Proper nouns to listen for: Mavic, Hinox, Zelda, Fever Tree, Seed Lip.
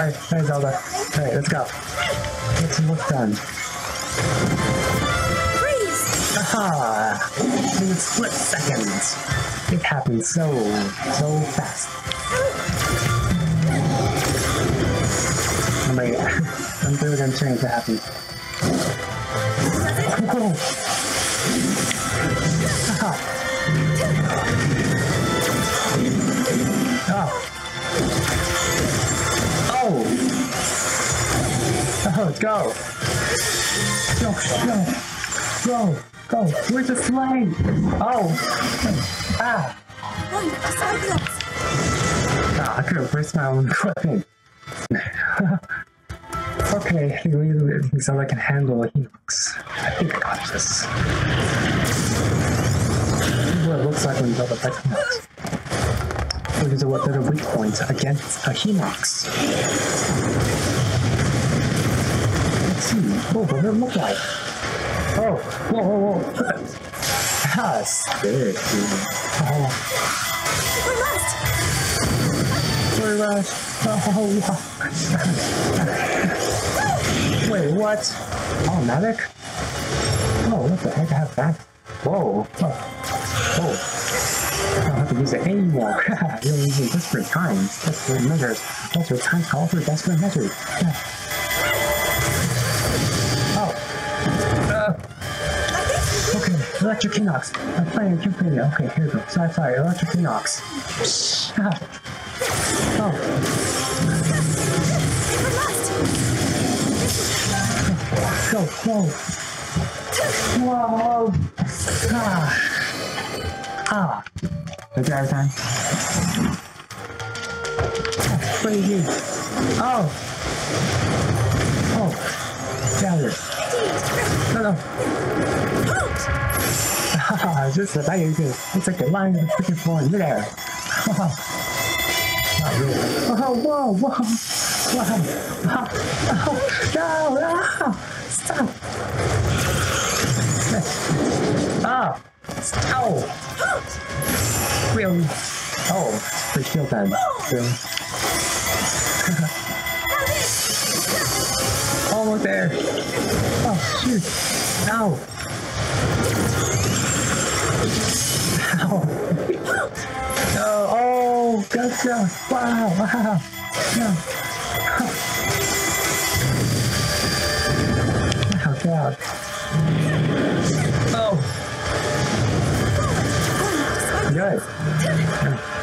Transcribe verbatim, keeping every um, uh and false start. Alright, hey Zelda. Alright, let's go. Get some work done. Freeze! Aha! In split seconds. It happens so, so fast. Oh my god. I'm really uncertain to happen. Oh. Aha! Oh. Oh, let's go! Go, go, go, go! Where's the flame? Oh! Ah! Ah, I could have burst my own weapon. Okay, I think we need to do something I can handle a Hinox. I think I got this. This is what it looks like when you build a Hinox. Which is what are the weak points against a Hinox. Oh, what does it look like? Oh, whoa, whoa, whoa. Ah, sick, dude. Oh. We're lost. We're lost. Oh, yeah. Wait, what? Oh, Mavic? Oh, what the heck? I have that. Whoa. Oh. Oh. I don't have to use it anymore. You're using desperate times, desperate measures. Desperate times call for desperate measures. Electric Hinox. I'm playing, keep playing. Okay, here we go. Sci-fi, electric Hinox. Ah. Oh. Go, whoa. Whoa. Ah. Ah. Is that time? What are you? Oh. Oh. Gather. No, no. Haha, just the bag of goods. It's like a line of freaking floor in midair. Haha. Oh, whoa, whoa. Wow. Oh, no, no. Stop. Ah. Ow. Really? Oh, it's shield time. Really? Almost there. Oh, shoot. Ow. Ow. Oh, oh, gotcha! Wow, wow! Yeah. Oh, God. Oh! Good.